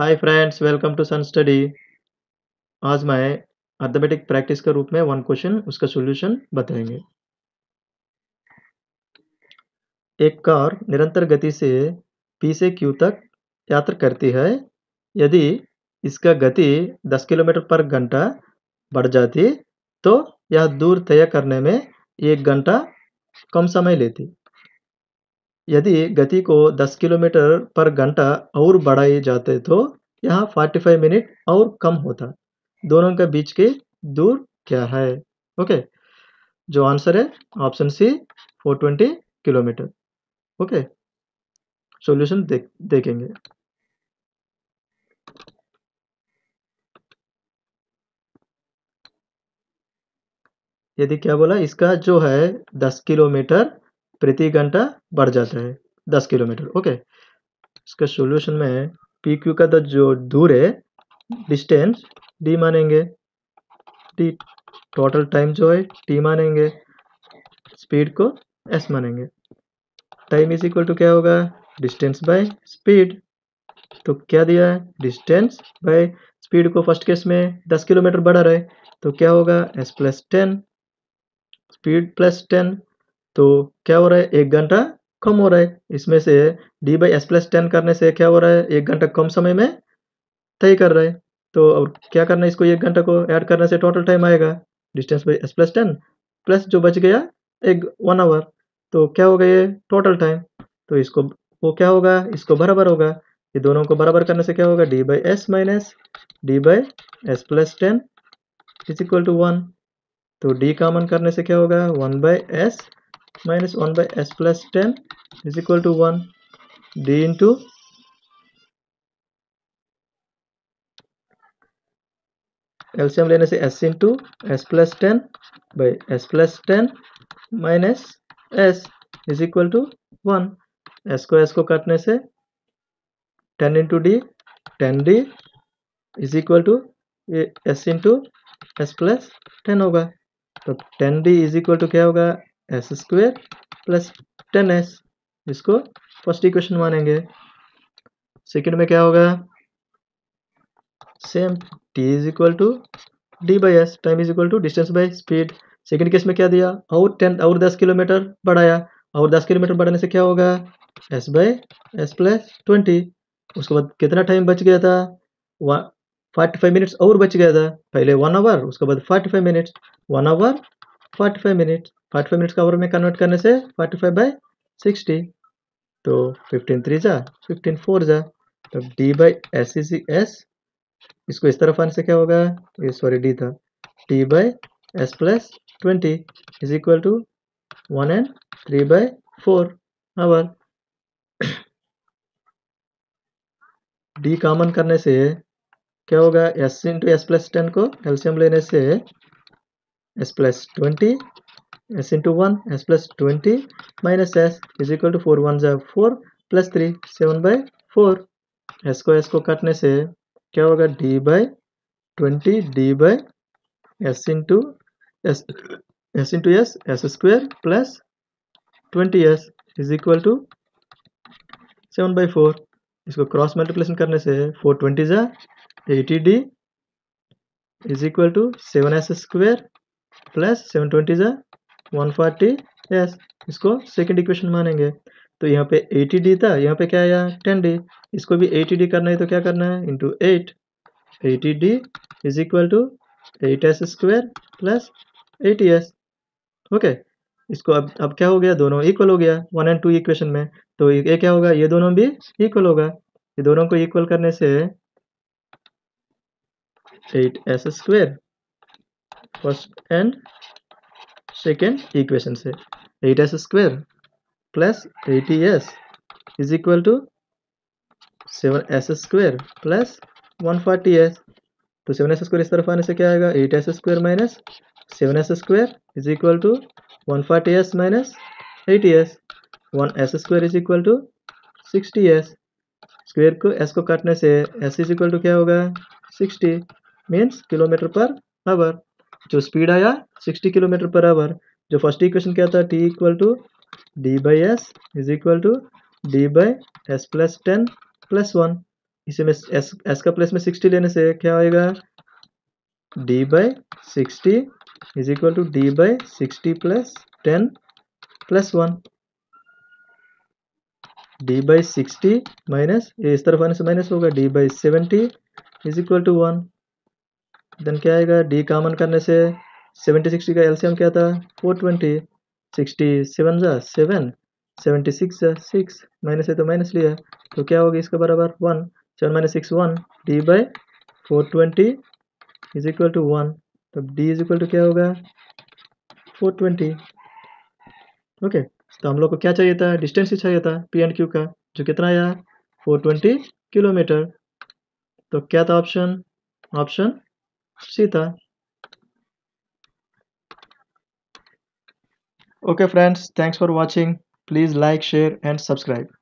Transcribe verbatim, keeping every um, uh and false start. Hi friends, welcome to Sun Study. आज मैं arithmetic practice के रूप में वन क्वेश्चन उसका सॉल्यूशन बताएंगे। एक कार निरंतर गति से पी से क्यू तक यात्रा करती है। यदि इसका गति दस किलोमीटर पर घंटा बढ़ जाती तो यह दूर तय करने में एक घंटा कम समय लेती। यदि गति को दस किलोमीटर पर घंटा और बढ़ाए जाते तो यह पैंतालीस मिनट और कम होता। दोनों के बीच की दूर क्या है? ओके, जो आंसर है ऑप्शन सी चार सौ बीस किलोमीटर। ओके, सॉल्यूशन देख देखेंगे। यदि क्या बोला, इसका जो है दस किलोमीटर प्रति घंटा बढ़ जाता है, दस किलोमीटर। ओके, इसके सॉल्यूशन में पी क्यू का तो जो दूर है डिस्टेंस डी मानेंगे, टी टोटल टाइम जो है टी मानेंगे, स्पीड को एस मानेंगे। टाइम इज इक्वल टू क्या होगा, डिस्टेंस बाय स्पीड। तो क्या दिया है, डिस्टेंस बाय स्पीड को फर्स्ट केस में दस किलोमीटर बढ़ा रहे तो क्या होगा, S plus ten, speed plus ten. तो क्या हो रहा है, एक घंटा कम हो रहा है। इसमें से D by S plus ten करने से क्या हो रहा है, एक घंटा कम समय में तय कर रहा है। तो और क्या करना है, इसको एक घंटा को ऐड करने से टोटल टाइम आएगा distance by S plus ten plus जो बच गया एक वन आवर। तो क्या होगा, ये टोटल टाइम। तो इसको वो क्या होगा, इसको बराबर होगा, ये दोनों को बराबर करने से क्या होगा, D by S minus D by S plus ten is equal to one. तो डी कॉमन करने से क्या होगा, one by S minus one by S plus ten is equal to one, D into LCM लेने से S into S plus ten by S plus ten minus S is equal to one. S को S को काटने से ten into D, ten D is equal to S into S plus ten होगा। तो ten D is equal to क्या होगा, S square plus ten S. इसको first equation मानेंगे। सेकेंड में क्या होगा, same T is equal to D by S, time is equal to distance by speed. Second case में क्या दिया, और टेन और दस किलोमीटर बढ़ाया, और दस किलोमीटर बढ़ाने से क्या होगा, S by S plus twenty. उसके बाद कितना टाइम बच गया था, वन फोर्टी फाइव मिनट्स और बच गया था। पहले वन आवर, उसके बाद forty five minutes, one hour forty five minutes, forty five minutes का आवर में कन्वर्ट करने से फोर्टी फाइव बाई सिक्सटी। तो फिफ्टीन थ्री जा, फिफ्टीन फोर जा। तो D by S E C S, इसको इस तरफ आने से क्या होगा, ये सॉरी डी था, T by S plus twenty is equal to one and three by four hour. D common करने से क्या होगा, S into S plus ten को एलसीएम लेने से S plus twenty S into one S plus twenty minus S is equal to four, one जा four plus three seven by four. S को S को काटने से क्या होगा, D by twenty D by S into S S into S S square plus twenty S is equal to seven by four. इसको cross multiplication करने से four twenty जा eighty D is equal to seven S square plus seven twenty जा one forty S. इसको second equation मानेंगे। तो यहाँ पे एटी डी था, यहाँ पे क्या आया टेन डी। इसको भी एटी डी करना है तो क्या करना है, into eight, eighty D is equal to eight S square plus eighty S. Okay, इसको अब अब क्या हो गया, दोनों इक्वल हो गया वन एंड टू इक्वेशन में। तो ये क्या होगा, ये दोनों भी इक्वल होगा। ये दोनों को इक्वल करने से eight S square first and second equation से eight S square plus eighty S is equal to seven S square plus one forty S. तो सेवन एस स्क्वेयर इस तरफ आने से क्या आएगा, eight S square minus seven S square is equal to one forty S minus eighty S, one S square is equal to sixty S. Square को S को काटने से एस इज इक्वल टू क्या होगा, sixty means kilometre per hour. जो speed आया sixty kilometre per hour. जो first equation क्या था, T equal to D by S is equal to D by S plus ten plus one. इसे में S, S का प्लेस में sixty लेने से क्या होएगा, D by sixty is equal to D by sixty plus ten plus one. D by sixty minus इस तरफ आने से माइनस होगा, D by seventy is equal to one. Then क्या आएगा, डी कामन करने से सेवेंटी सिक्सटी का एलसीएम क्या था फोर ट्वेंटी, सिक्सटी सेवन जा सेवन, सेवेंटी सिक्स जा सिक्स, माइनस है तो माइनस लिया तो क्या होगी इसका बराबर one, seven minus six one, D by four twenty is equal to one. तो डी इज इक्वल टू क्या होगा फोर ट्वेंटी। ओके, तो हम लोग को क्या चाहिए था, डिस्टेंस ही चाहिए था पी एंड क्यू का, जो कितना आया फोर ट्वेंटी किलोमीटर। तो क्या था ऑप्शन, ऑप्शन सी था। Okay friends, thanks for watching, please like share and subscribe.